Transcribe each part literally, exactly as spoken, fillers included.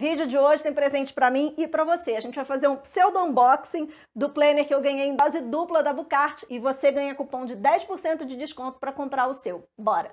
Vídeo de hoje tem presente para mim e para você. A gente vai fazer um pseudo unboxing do planner que eu ganhei em dose dupla da Bookart e você ganha cupom de dez por cento de desconto para comprar o seu. Bora!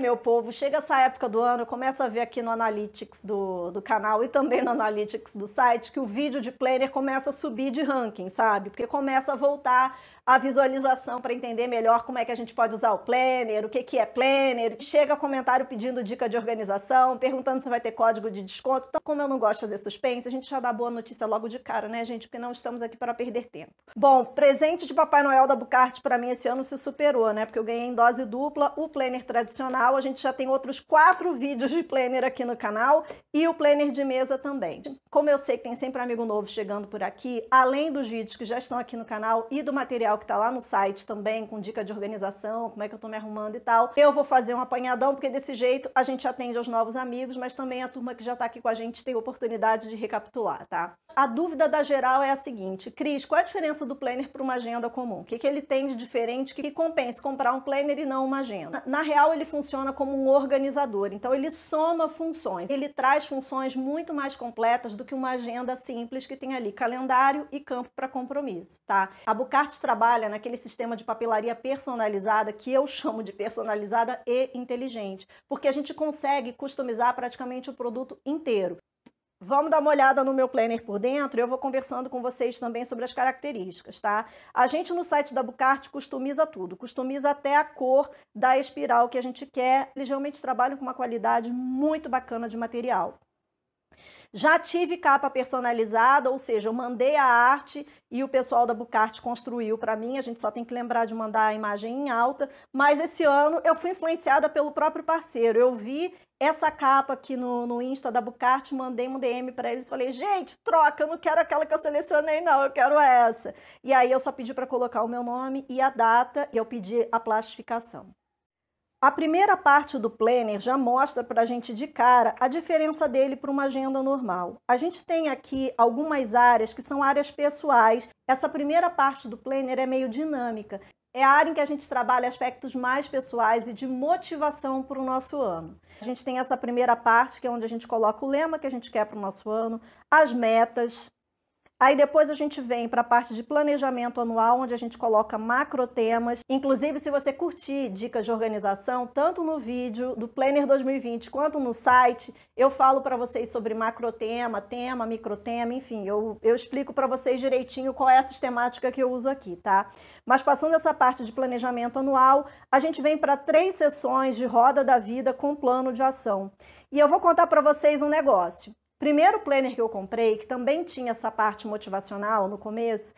Meu povo, chega essa época do ano, eu começo a ver aqui no Analytics do, do canal e também no Analytics do site que o vídeo de planner começa a subir de ranking, sabe? Porque começa a voltar a visualização para entender melhor como é que a gente pode usar o planner, o que, que é planner. Chega comentário pedindo dica de organização, perguntando se vai ter código de desconto. Então, como eu não gosto de fazer suspense, a gente já dá boa notícia logo de cara, né, gente? Porque não estamos aqui para perder tempo. Bom, presente de Papai Noel da Bookart para mim esse ano se superou, né? Porque eu ganhei em dose dupla o planner tradicional. A gente já tem outros quatro vídeos de planner aqui no canal e o planner de mesa também. Como eu sei que tem sempre amigo novo chegando por aqui, além dos vídeos que já estão aqui no canal e do material que tá lá no site também, com dica de organização, como é que eu tô me arrumando e tal, eu vou fazer um apanhadão, porque desse jeito a gente atende aos novos amigos, mas também a turma que já tá aqui com a gente tem oportunidade de recapitular, tá? A dúvida da geral é a seguinte: Cris, qual é a diferença do planner para uma agenda comum? O que, que ele tem de diferente que compensa comprar um planner e não uma agenda? Na, na real, ele funciona como um organizador, então ele soma funções, ele traz funções muito mais completas do que uma agenda simples que tem ali calendário e campo para compromisso, tá? A Bookart trabalha naquele sistema de papelaria personalizada que eu chamo de personalizada e inteligente, porque a gente consegue customizar praticamente o produto inteiro. Vamos dar uma olhada no meu planner por dentro e eu vou conversando com vocês também sobre as características, tá? A gente no site da Bookart customiza tudo, customiza até a cor da espiral que a gente quer. Eles realmente trabalham com uma qualidade muito bacana de material. Já tive capa personalizada, ou seja, eu mandei a arte e o pessoal da Bookart construiu para mim, a gente só tem que lembrar de mandar a imagem em alta, mas esse ano eu fui influenciada pelo próprio parceiro, eu vi essa capa aqui no, no Insta da Bookart, mandei um D M para eles, falei, gente, troca, eu não quero aquela que eu selecionei não, eu quero essa. E aí eu só pedi para colocar o meu nome e a data, e eu pedi a plastificação. A primeira parte do planner já mostra para a gente de cara a diferença dele para uma agenda normal. A gente tem aqui algumas áreas que são áreas pessoais. Essa primeira parte do planner é meio dinâmica. É a área em que a gente trabalha aspectos mais pessoais e de motivação para o nosso ano. A gente tem essa primeira parte, que é onde a gente coloca o lema que a gente quer para o nosso ano, as metas. Aí depois a gente vem para a parte de planejamento anual, onde a gente coloca macrotemas. Inclusive, se você curtir dicas de organização, tanto no vídeo do Planner dois mil e vinte quanto no site, eu falo para vocês sobre macrotema, tema, microtema, enfim, eu, eu explico para vocês direitinho qual é a sistemática que eu uso aqui, tá? Mas passando essa parte de planejamento anual, a gente vem para três sessões de roda da vida com plano de ação. E eu vou contar para vocês um negócio. Primeiro planner que eu comprei, que também tinha essa parte motivacional no começo,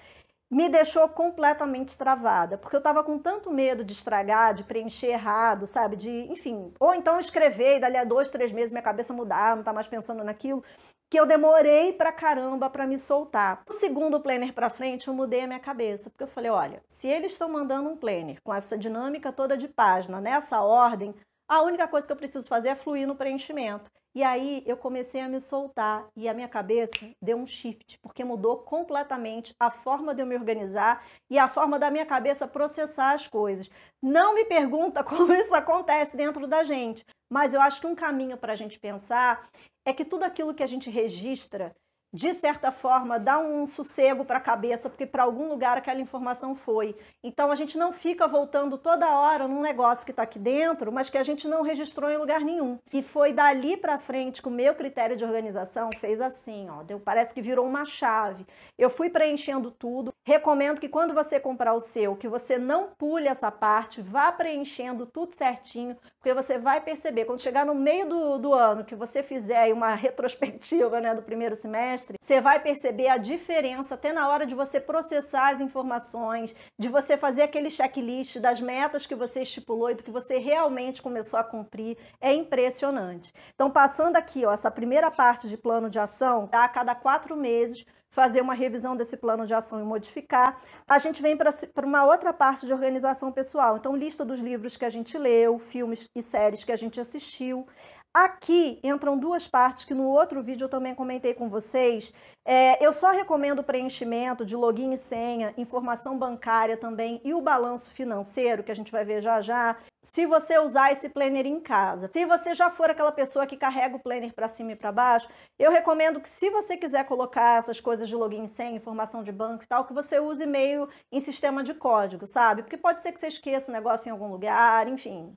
me deixou completamente travada, porque eu tava com tanto medo de estragar, de preencher errado, sabe, de, enfim, ou então escrever e dali a dois, três meses minha cabeça mudar, não tá mais pensando naquilo, que eu demorei pra caramba pra me soltar. O segundo planner pra frente eu mudei a minha cabeça, porque eu falei, olha, se eles estão mandando um planner com essa dinâmica toda de página, nessa ordem, a única coisa que eu preciso fazer é fluir no preenchimento. E aí eu comecei a me soltar e a minha cabeça deu um shift, porque mudou completamente a forma de eu me organizar e a forma da minha cabeça processar as coisas. Não me pergunta como isso acontece dentro da gente, mas eu acho que um caminho para a gente pensar é que tudo aquilo que a gente registra, de certa forma, dá um sossego para a cabeça, porque para algum lugar aquela informação foi. Então, a gente não fica voltando toda hora num negócio que está aqui dentro, mas que a gente não registrou em lugar nenhum. E foi dali para frente que o meu critério de organização fez assim, ó, deu, parece que virou uma chave. Eu fui preenchendo tudo. Recomendo que quando você comprar o seu, que você não pule essa parte, vá preenchendo tudo certinho, porque você vai perceber, quando chegar no meio do, do ano, que você fizer uma retrospectiva, né, do primeiro semestre, você vai perceber a diferença até na hora de você processar as informações, de você fazer aquele checklist das metas que você estipulou e do que você realmente começou a cumprir. É impressionante. Então, passando aqui, ó, essa primeira parte de plano de ação, tá? A cada quatro meses fazer uma revisão desse plano de ação e modificar. A gente vem para uma outra parte de organização pessoal. Então, lista dos livros que a gente leu, filmes e séries que a gente assistiu. Aqui entram duas partes que no outro vídeo eu também comentei com vocês. É, eu só recomendo preenchimento de login e senha, informação bancária também e o balanço financeiro, que a gente vai ver já já, se você usar esse planner em casa. Se você já for aquela pessoa que carrega o planner para cima e para baixo, eu recomendo que, se você quiser colocar essas coisas de login e senha, informação de banco e tal, que você use meio em sistema de código, sabe? Porque pode ser que você esqueça o negócio em algum lugar, enfim,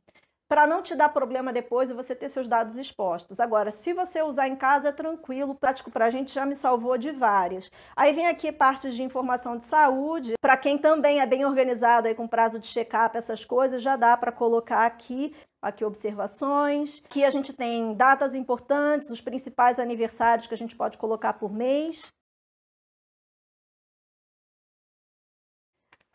para não te dar problema depois e você ter seus dados expostos. Agora, se você usar em casa, é tranquilo, prático pra gente, já me salvou de várias. Aí vem aqui partes de informação de saúde, para quem também é bem organizado aí com prazo de check-up, essas coisas, já dá para colocar aqui. Aqui observações, que a gente tem datas importantes, os principais aniversários que a gente pode colocar por mês.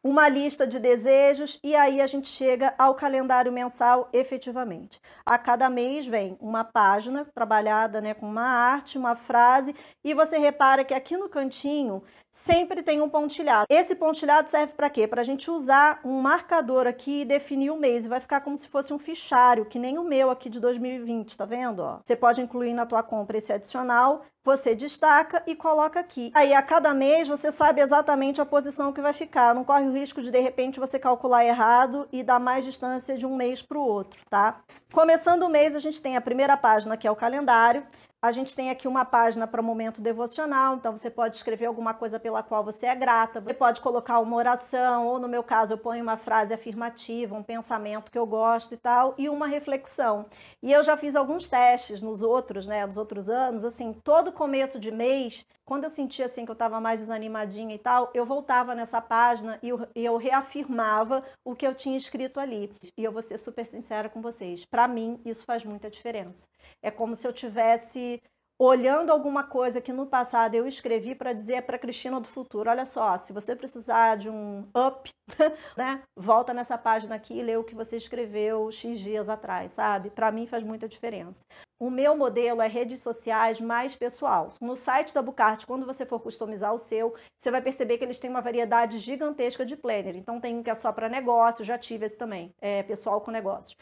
Uma lista de desejos, e aí a gente chega ao calendário mensal efetivamente. A cada mês vem uma página trabalhada, né, com uma arte, uma frase, e você repara que aqui no cantinho sempre tem um pontilhado. Esse pontilhado serve para quê? Para a gente usar um marcador aqui e definir o mês, e vai ficar como se fosse um fichário, que nem o meu aqui de dois mil e vinte, tá vendo? Ó, você pode incluir na tua compra esse adicional, você destaca e coloca aqui. Aí a cada mês você sabe exatamente a posição que vai ficar, não corre o risco de de repente você calcular errado e dar mais distância de um mês para o outro, tá? Começando o mês, a gente tem a primeira página, que é o calendário. A gente tem aqui uma página para momento devocional, então você pode escrever alguma coisa pela qual você é grata, você pode colocar uma oração, ou no meu caso eu ponho uma frase afirmativa, um pensamento que eu gosto e tal, e uma reflexão. E eu já fiz alguns testes nos outros, né, nos outros anos, assim, todo começo de mês, quando eu sentia assim que eu estava mais desanimadinha e tal, eu voltava nessa página e eu, eu reafirmava o que eu tinha escrito ali. E eu vou ser super sincera com vocês, para mim isso faz muita diferença. É como se eu tivesse olhando alguma coisa que no passado eu escrevi para dizer para a Cristina do futuro: olha só, se você precisar de um up, né, volta nessa página aqui e lê o que você escreveu X dias atrás, sabe? Para mim faz muita diferença. O meu modelo é redes sociais mais pessoal. No site da Bookart, quando você for customizar o seu, você vai perceber que eles têm uma variedade gigantesca de planner. Então tem um que é só para negócio, já tive esse também, é pessoal com negócios.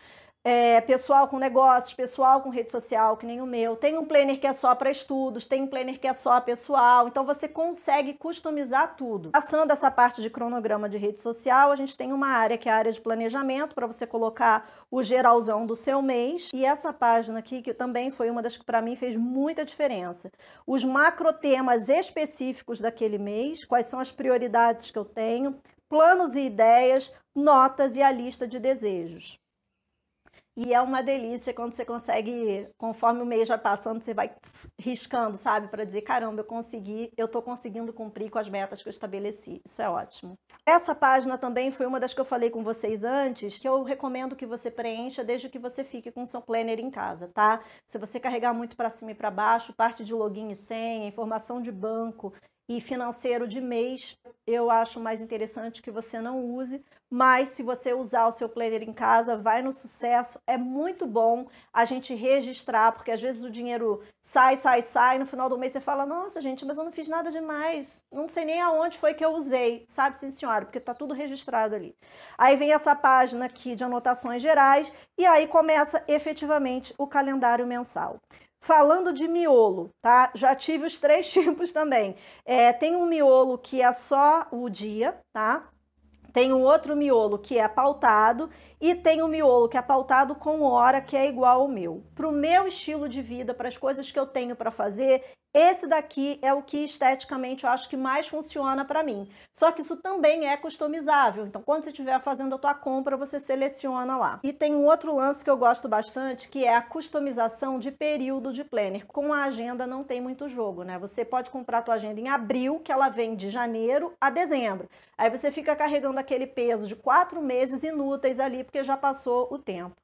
É, pessoal com negócios, pessoal com rede social, que nem o meu. Tem um planner que é só para estudos, tem um planner que é só pessoal. Então você consegue customizar tudo. Passando essa parte de cronograma de rede social, a gente tem uma área que é a área de planejamento, para você colocar o geralzão do seu mês. E essa página aqui, que também foi uma das que para mim fez muita diferença. Os macrotemas específicos daquele mês, quais são as prioridades que eu tenho, planos e ideias, notas e a lista de desejos. E é uma delícia quando você consegue, conforme o mês vai passando, você vai tss, riscando, sabe? Para dizer, caramba, eu consegui, eu tô conseguindo cumprir com as metas que eu estabeleci. Isso é ótimo. Essa página também foi uma das que eu falei com vocês antes, que eu recomendo que você preencha desde que você fique com o seu planner em casa, tá? Se você carregar muito para cima e para baixo, parte de login e senha, informação de banco e financeiro de mês, eu acho mais interessante que você não use, mas se você usar o seu planner em casa, vai no sucesso. É muito bom a gente registrar, porque às vezes o dinheiro sai, sai, sai, no final do mês você fala, nossa gente, mas eu não fiz nada demais, não sei nem aonde foi que eu usei, sabe, sim senhora, porque tá tudo registrado ali. Aí vem essa página aqui de anotações gerais, e aí começa efetivamente o calendário mensal. Falando de miolo, tá? Já tive os três tipos também. É, tem um miolo que é só o dia, tá? Tem um outro miolo que é pautado e tem um miolo que é pautado com hora, que é igual ao meu. Para o meu estilo de vida, para as coisas que eu tenho para fazer, esse daqui é o que esteticamente eu acho que mais funciona para mim. Só que isso também é customizável. Então, quando você estiver fazendo a tua compra, você seleciona lá. E tem um outro lance que eu gosto bastante, que é a customização de período de planner. Com a agenda não tem muito jogo, né? Você pode comprar a tua agenda em abril, que ela vem de janeiro a dezembro. Aí você fica carregando aquele peso de quatro meses inúteis ali, porque já passou o tempo.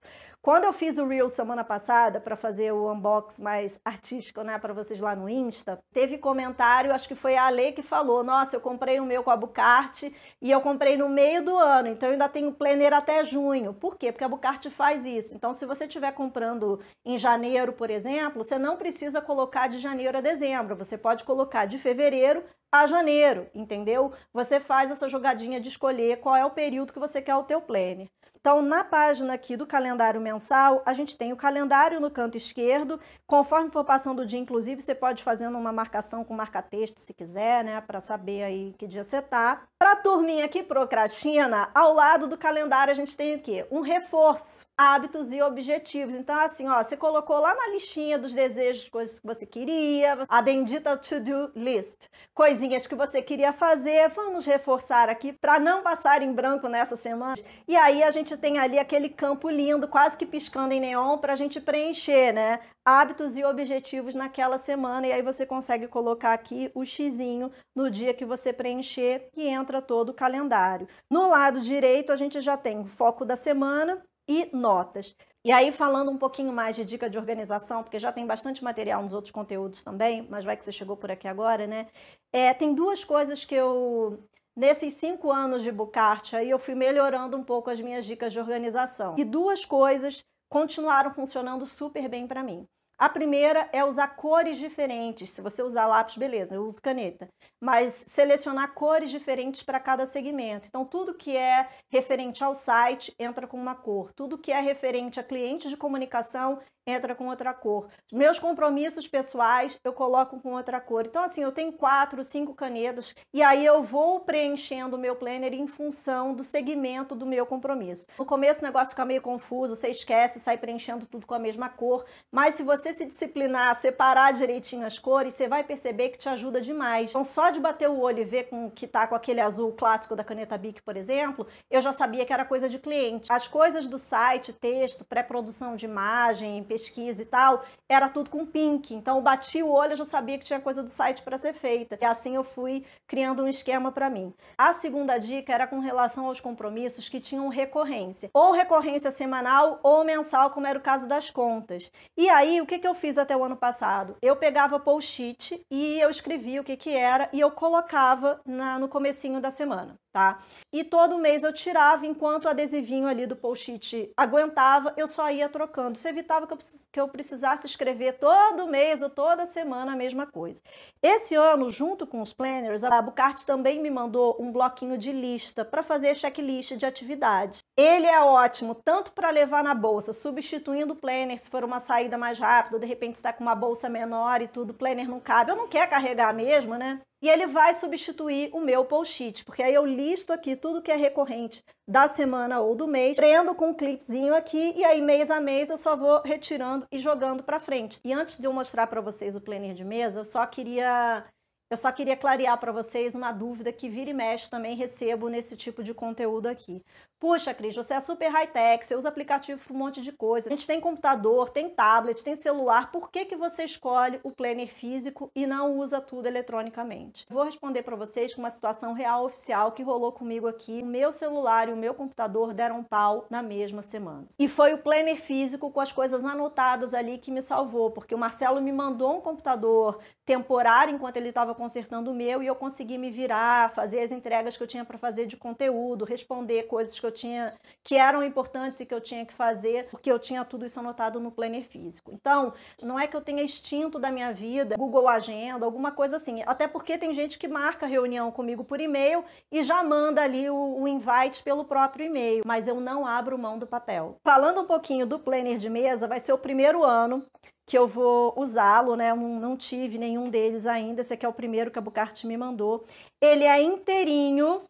Quando eu fiz o Reel semana passada, para fazer o unboxing mais artístico, né, para vocês lá no Insta, teve comentário, acho que foi a Ale que falou, nossa, eu comprei o meu com a Bookart e eu comprei no meio do ano, então eu ainda tenho planner até junho. Por quê? Porque a Bookart faz isso. Então, se você estiver comprando em janeiro, por exemplo, você não precisa colocar de janeiro a dezembro, você pode colocar de fevereiro a janeiro, entendeu? Você faz essa jogadinha de escolher qual é o período que você quer o teu planner. Então, na página aqui do calendário mensal, a gente tem o calendário no canto esquerdo. Conforme for passando o dia, inclusive, você pode fazer uma marcação com marca-texto, se quiser, né? Para saber aí que dia você tá. Para a turminha que procrastina, ao lado do calendário a gente tem o quê? Um reforço, hábitos e objetivos. Então, assim, ó, você colocou lá na listinha dos desejos, coisas que você queria, a bendita to-do list, coisinhas que você queria fazer. Vamos reforçar aqui para não passar em branco nessa semana. E aí a gente tem ali aquele campo lindo, quase que piscando em neon, para a gente preencher, né? Hábitos e objetivos naquela semana, e aí você consegue colocar aqui o xizinho no dia que você preencher e entra todo o calendário. No lado direito a gente já tem o foco da semana e notas. E aí, falando um pouquinho mais de dica de organização, porque já tem bastante material nos outros conteúdos também, mas vai que você chegou por aqui agora, né? É, tem duas coisas que eu... Nesses cinco anos de Bookart, aí eu fui melhorando um pouco as minhas dicas de organização. E duas coisas continuaram funcionando super bem para mim. A primeira é usar cores diferentes. Se você usar lápis, beleza, eu uso caneta. Mas selecionar cores diferentes para cada segmento. Então, tudo que é referente ao site entra com uma cor. Tudo que é referente a clientes de comunicação entra com outra cor. Meus compromissos pessoais eu coloco com outra cor. Então, assim, eu tenho quatro, cinco canetas e aí eu vou preenchendo o meu planner em função do segmento do meu compromisso. No começo o negócio fica meio confuso, você esquece, sai preenchendo tudo com a mesma cor, mas se você se disciplinar, separar direitinho as cores, você vai perceber que te ajuda demais. Então, só de bater o olho e ver com que tá com aquele azul clássico da caneta Bic, por exemplo, eu já sabia que era coisa de cliente. As coisas do site, texto, pré-produção de imagem, pesquisa e tal, era tudo com pink. Então, eu bati o olho, eu já sabia que tinha coisa do site para ser feita. E assim eu fui criando um esquema para mim. A segunda dica era com relação aos compromissos que tinham recorrência. Ou recorrência semanal ou mensal, como era o caso das contas. E aí, o que, que eu fiz até o ano passado? Eu pegava post-it e eu escrevia o que, que era e eu colocava na, no comecinho da semana. Tá? E todo mês eu tirava, enquanto o adesivinho ali do post-it aguentava, eu só ia trocando. Isso evitava que eu, que eu precisasse escrever todo mês ou toda semana a mesma coisa. Esse ano, junto com os planners, a Bookart também me mandou um bloquinho de lista para fazer checklist de atividades. Ele é ótimo tanto para levar na bolsa, substituindo o planner se for uma saída mais rápida, ou de repente está com uma bolsa menor e tudo, o planner não cabe, eu não quero carregar mesmo, né? E ele vai substituir o meu post-it, porque aí eu listo aqui tudo que é recorrente da semana ou do mês, prendo com um clipezinho aqui e aí mês a mês eu só vou retirando e jogando para frente. E antes de eu mostrar para vocês o planner de mesa, eu só queria eu só queria clarear para vocês uma dúvida que vira e mexe também recebo nesse tipo de conteúdo aqui. Puxa, Cris, você é super high-tech, você usa aplicativo para um monte de coisa. A gente tem computador, tem tablet, tem celular. Por que que você escolhe o planner físico e não usa tudo eletronicamente? Vou responder para vocês com uma situação real oficial que rolou comigo aqui. O meu celular e o meu computador deram um pau na mesma semana. E foi o planner físico com as coisas anotadas ali que me salvou, porque o Marcelo me mandou um computador temporário enquanto ele estava consertando o meu e eu consegui me virar, fazer as entregas que eu tinha para fazer de conteúdo, responder coisas que eu tinha, que eram importantes e que eu tinha que fazer, porque eu tinha tudo isso anotado no planner físico. Então, não é que eu tenha extinto da minha vida, Google Agenda, alguma coisa assim, até porque tem gente que marca reunião comigo por e-mail e já manda ali o, o invite pelo próprio e-mail, mas eu não abro mão do papel. Falando um pouquinho do planner de mesa, vai ser o primeiro ano que eu vou usá-lo, né? Eu não tive nenhum deles ainda, esse aqui é o primeiro que a Bookart me mandou. Ele é inteirinho,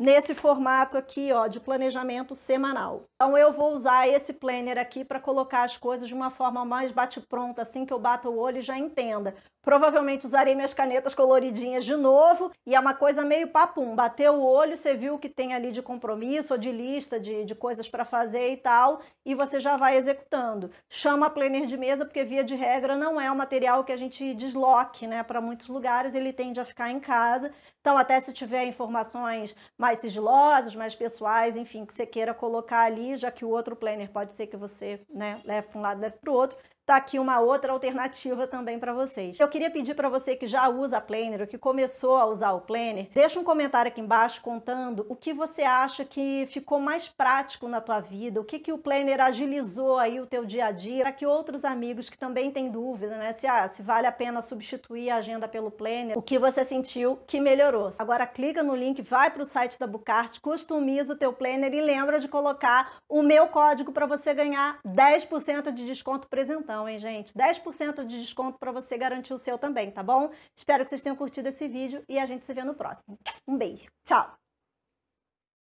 nesse formato aqui, ó, de planejamento semanal. Então eu vou usar esse planner aqui para colocar as coisas de uma forma mais bate-pronta, assim que eu bato o olho e já entenda. Provavelmente usarei minhas canetas coloridinhas de novo, e é uma coisa meio papum, bateu o olho, você viu o que tem ali de compromisso ou de lista de, de coisas para fazer e tal, e você já vai executando. Chama planner de mesa porque, via de regra, não é um material que a gente desloque, né, para muitos lugares, ele tende a ficar em casa, então até se tiver informações mais sigilosas, mais pessoais, enfim, que você queira colocar ali, já que o outro planner pode ser que você, né, leve para um lado, leve para o outro, Tá aqui uma outra alternativa também para vocês. Eu queria pedir para você que já usa Planner, ou que começou a usar o Planner, deixa um comentário aqui embaixo contando o que você acha que ficou mais prático na tua vida, o que que o Planner agilizou aí o teu dia a dia, para que outros amigos que também têm dúvida, né, se, ah, se vale a pena substituir a agenda pelo Planner, o que você sentiu que melhorou. Agora clica no link, vai para o site da Bookart, customiza o teu Planner e lembra de colocar o meu código para você ganhar dez por cento de desconto presentando. Então, hein, gente? dez por cento de desconto para você garantir o seu também, tá bom? Espero que vocês tenham curtido esse vídeo e a gente se vê no próximo. Um beijo. Tchau!